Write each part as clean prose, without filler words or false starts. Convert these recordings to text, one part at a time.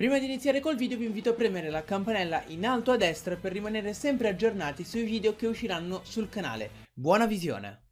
Prima di iniziare col video vi invito a premere la campanella in alto a destra per rimanere sempre aggiornati sui video che usciranno sul canale. Buona visione!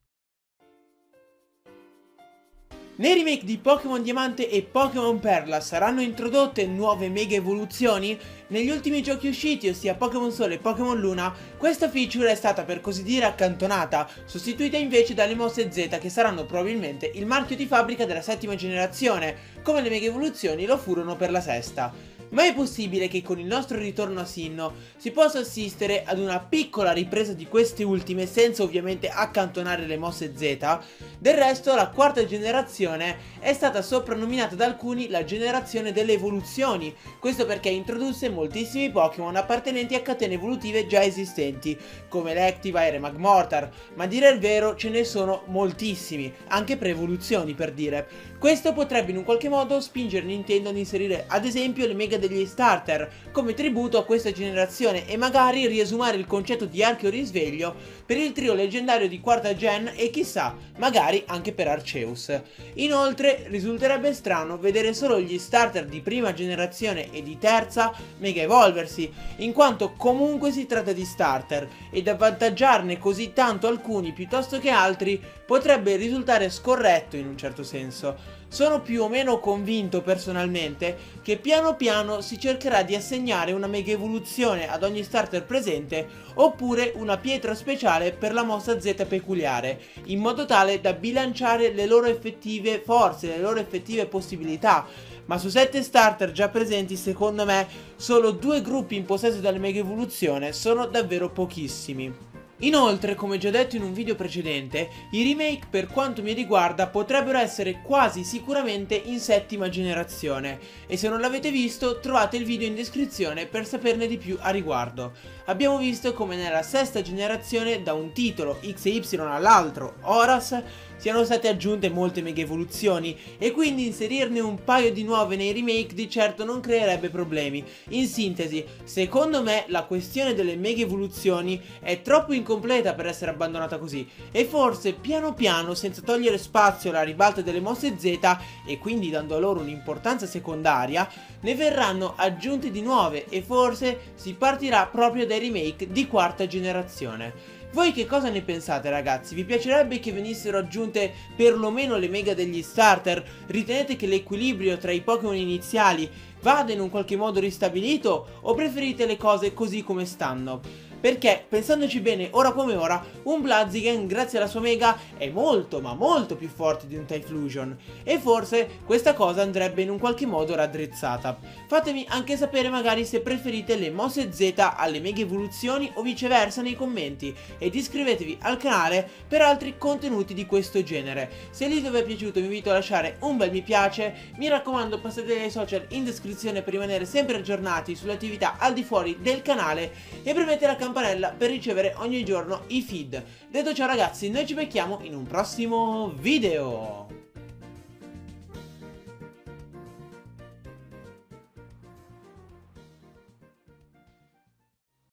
Nei remake di Pokémon Diamante e Pokémon Perla saranno introdotte nuove Megaevoluzioni? Negli ultimi giochi usciti, ossia Pokémon Sole e Pokémon Luna, questa feature è stata per così dire accantonata, sostituita invece dalle Mosse Z che saranno probabilmente il marchio di fabbrica della settima generazione, come le Megaevoluzioni lo furono per la sesta. Ma è possibile che con il nostro ritorno a Sinnoh si possa assistere ad una piccola ripresa di queste ultime senza ovviamente accantonare le Mosse Z? Del resto la quarta generazione è stata soprannominata da alcuni la generazione delle evoluzioni, questo perché introdusse moltissimi Pokémon appartenenti a catene evolutive già esistenti, come Electivire e Magmortar, ma a dire il vero ce ne sono moltissimi, anche pre-evoluzioni per dire. Questo potrebbe in un qualche modo spingere Nintendo ad inserire ad esempio le mega degli starter, come tributo a questa generazione e magari riesumare il concetto di Archeo risveglio per il trio leggendario di quarta gen e chissà, magari anche per Arceus. Inoltre risulterebbe strano vedere solo gli starter di prima generazione e di terza mega evolversi, in quanto comunque si tratta di starter ed avvantaggiarne così tanto alcuni piuttosto che altri potrebbe risultare scorretto in un certo senso. Sono più o meno convinto personalmente che piano piano si cercherà di assegnare una mega evoluzione ad ogni starter presente oppure una pietra speciale per la mossa Z peculiare, in modo tale da bilanciare le loro effettive forze, le loro effettive possibilità, ma su 7 starter già presenti secondo me solo 2 gruppi in possesso della mega evoluzione sono davvero pochissimi. Inoltre, come già detto in un video precedente, i remake per quanto mi riguarda potrebbero essere quasi sicuramente in settima generazione e se non l'avete visto trovate il video in descrizione per saperne di più a riguardo. Abbiamo visto come nella sesta generazione da un titolo X e Y all'altro, Horas, siano state aggiunte molte mega evoluzioni e quindi inserirne un paio di nuove nei remake di certo non creerebbe problemi. In sintesi, secondo me la questione delle mega evoluzioni è troppo incompleta per essere abbandonata così e forse piano piano, senza togliere spazio alla ribalta delle mosse Z e quindi dando loro un'importanza secondaria, ne verranno aggiunte di nuove e forse si partirà proprio dai remake di quarta generazione. Voi che cosa ne pensate ragazzi? Vi piacerebbe che venissero aggiunte perlomeno le mega degli starter? Ritenete che l'equilibrio tra i Pokémon iniziali vada in un qualche modo ristabilito o preferite le cose così come stanno? Perché, pensandoci bene ora come ora, un Blaziken grazie alla sua mega è molto ma molto più forte di un Typhlosion e forse questa cosa andrebbe in un qualche modo raddrizzata. Fatemi anche sapere magari se preferite le mosse Z alle mega evoluzioni o viceversa nei commenti ed iscrivetevi al canale per altri contenuti di questo genere. Se il video vi è piaciuto vi invito a lasciare un bel mi piace, mi raccomando passate dai social in descrizione per rimanere sempre aggiornati sulle attività al di fuori del canale e premete la campanella per ricevere ogni giorno i feed. Detto ciò ragazzi, noi ci becchiamo in un prossimo video!